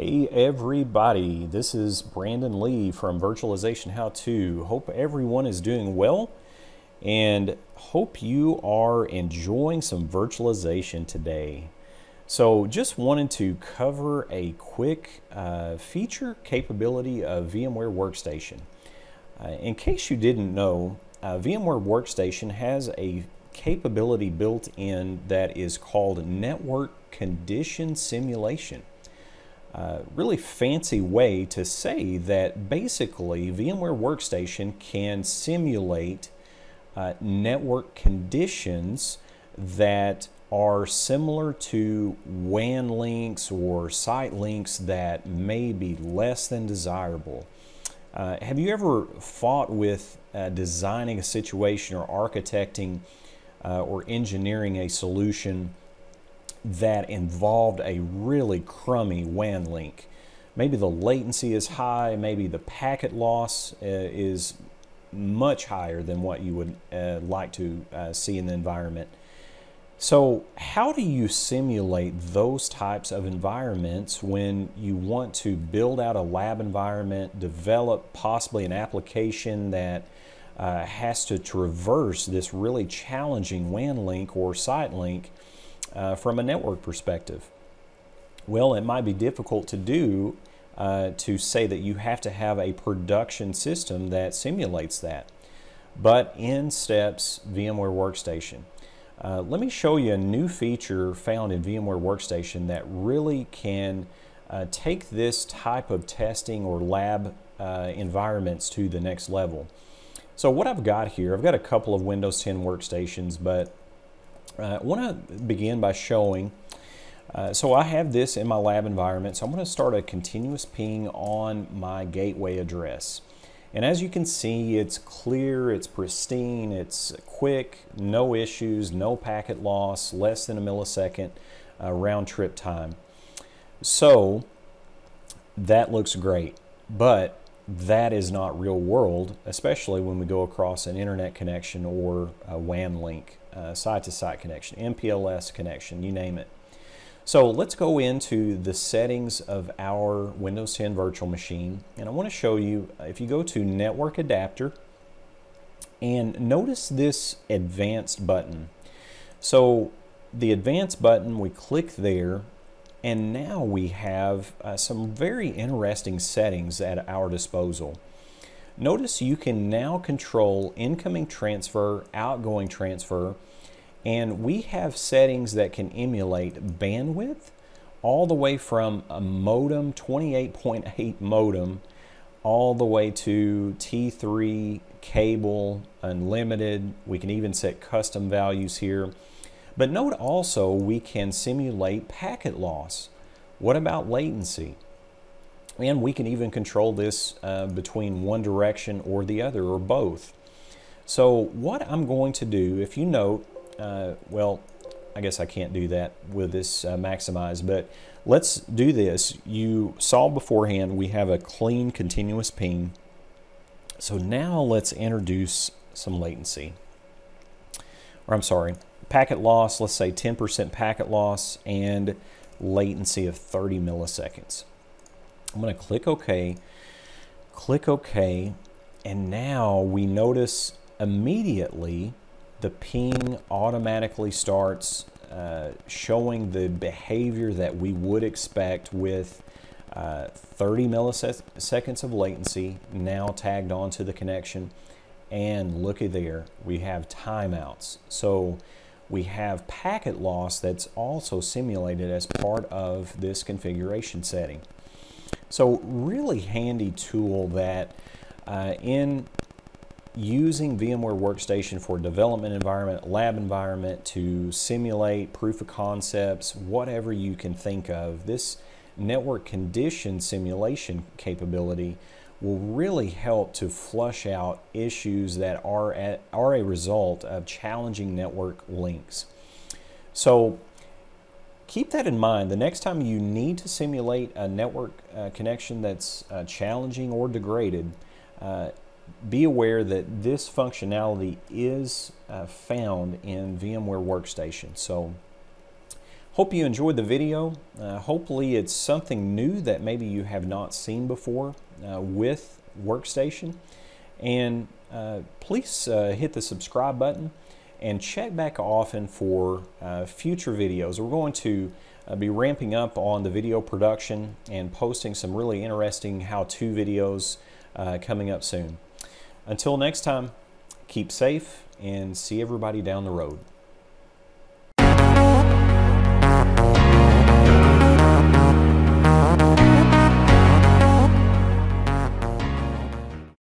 Hey everybody, this is Brandon Lee from Virtualization How To. Hope everyone is doing well and hope you are enjoying some virtualization today. So just wanted to cover a quick feature capability of VMware Workstation. In case you didn't know, VMware Workstation has a capability built in that is called Network Condition Simulation. Really fancy way to say that basically VMware Workstation can simulate network conditions that are similar to WAN links or site links that may be less than desirable. Have you ever fought with designing a situation or architecting or engineering a solution that involved a really crummy WAN link? Maybe the latency is high, maybe the packet loss is much higher than what you would like to see in the environment. So how do you simulate those types of environments when you want to build out a lab environment, develop possibly an application that has to traverse this really challenging WAN link or site link from a network perspective? Well, it might be difficult to do to say that you have to have a production system that simulates that, but in steps VMware Workstation. Let me show you a new feature found in VMware Workstation that really can take this type of testing or lab environments to the next level. So what I've got here, I've got a couple of Windows 10 workstations, but I want to begin by showing, so I have this in my lab environment, so I'm going to start a continuous ping on my gateway address. And as you can see, it's clear, it's pristine, it's quick, no issues, no packet loss, less than a millisecond round trip time. So that looks great, but that is not real world, especially when we go across an internet connection or a WAN link, site-to-site connection, MPLS connection, you name it. So let's go into the settings of our Windows 10 virtual machine, and I want to show you, if you go to Network Adapter, and notice this Advanced button. So the Advanced button, we click there, and now we have some very interesting settings at our disposal. Notice you can now control incoming transfer, outgoing transfer, and we have settings that can emulate bandwidth all the way from a modem, 28.8 modem, all the way to T3, cable, unlimited. We can even set custom values here. But note also we can simulate packet loss. What about latency? And we can even control this between one direction or the other or both. So what I'm going to do, if you note, well, I guess I can't do that with this maximized, but let's do this. You saw beforehand we have a clean continuous ping. So now let's introduce some latency. Or I'm sorry. Packet loss, let's say 10% packet loss and latency of 30 milliseconds. I'm going to click OK, and now we notice immediately the ping automatically starts showing the behavior that we would expect with 30 milliseconds of latency now tagged onto the connection. And looky there, we have timeouts. So we have packet loss that's also simulated as part of this configuration setting. So really handy tool that in using VMware Workstation for development environment, lab environment to simulate proof of concepts, whatever you can think of, this network condition simulation capability will really help to flush out issues that are a result of challenging network links. So keep that in mind. The next time you need to simulate a network connection that's challenging or degraded, be aware that this functionality is found in VMware Workstation. So Hope you enjoyed the video. Hopefully it's something new that maybe you have not seen before with Workstation. And please hit the subscribe button and check back often for future videos. We're going to be ramping up on the video production and posting some really interesting how-to videos coming up soon. Until next time, keep safe and see everybody down the road.